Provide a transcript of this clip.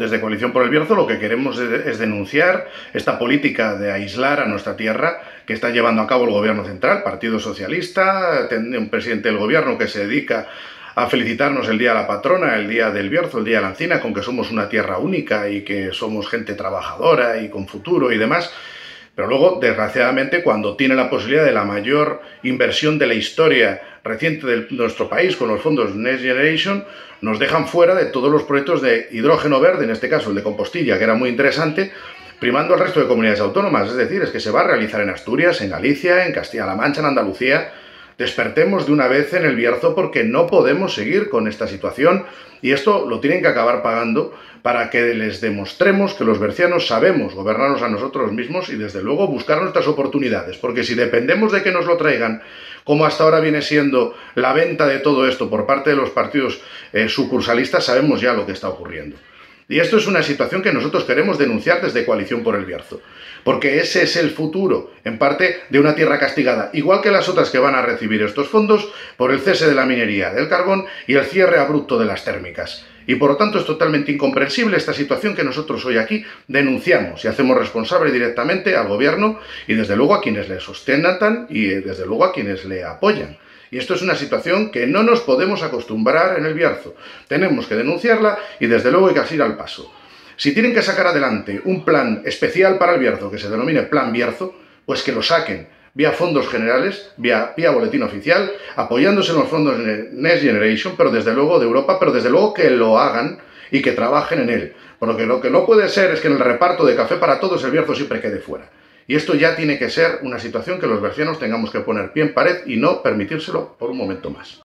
Desde Coalición por el Bierzo lo que queremos es denunciar esta política de aislar a nuestra tierra que está llevando a cabo el Gobierno central, Partido Socialista, un presidente del Gobierno que se dedica a felicitarnos el Día de la Patrona, el Día del Bierzo, el Día de la Encina, con que somos una tierra única y que somos gente trabajadora y con futuro y demás. Pero luego, desgraciadamente, cuando tiene la posibilidad de la mayor inversión de la historia reciente de nuestro país con los fondos Next Generation, nos dejan fuera de todos los proyectos de hidrógeno verde, en este caso el de Compostilla, que era muy interesante, primando al resto de comunidades autónomas. Es decir, es que se va a realizar en Asturias, en Galicia, en Castilla-La Mancha, en Andalucía. Despertemos de una vez en el Bierzo porque no podemos seguir con esta situación y esto lo tienen que acabar pagando para que les demostremos que los bercianos sabemos gobernarnos a nosotros mismos y desde luego buscar nuestras oportunidades, porque si dependemos de que nos lo traigan, como hasta ahora viene siendo la venta de todo esto por parte de los partidos sucursalistas, sabemos ya lo que está ocurriendo. Y esto es una situación que nosotros queremos denunciar desde Coalición por el Bierzo, porque ese es el futuro, en parte, de una tierra castigada, igual que las otras que van a recibir estos fondos por el cese de la minería del carbón y el cierre abrupto de las térmicas. Y por lo tanto es totalmente incomprensible esta situación que nosotros hoy aquí denunciamos y hacemos responsable directamente al Gobierno y desde luego a quienes le sostengan y desde luego a quienes le apoyan. Y esto es una situación que no nos podemos acostumbrar en el Bierzo. Tenemos que denunciarla y desde luego hay que ir al paso. Si tienen que sacar adelante un plan especial para el Bierzo, que se denomine Plan Bierzo, pues que lo saquen vía fondos generales, vía boletín oficial, apoyándose en los fondos Next Generation, pero desde luego de Europa, pero desde luego que lo hagan y que trabajen en él. Porque lo que no puede ser es que en el reparto de café para todos el Bierzo siempre quede fuera. Y esto ya tiene que ser una situación que los bercianos tengamos que poner pie en pared y no permitírselo por un momento más.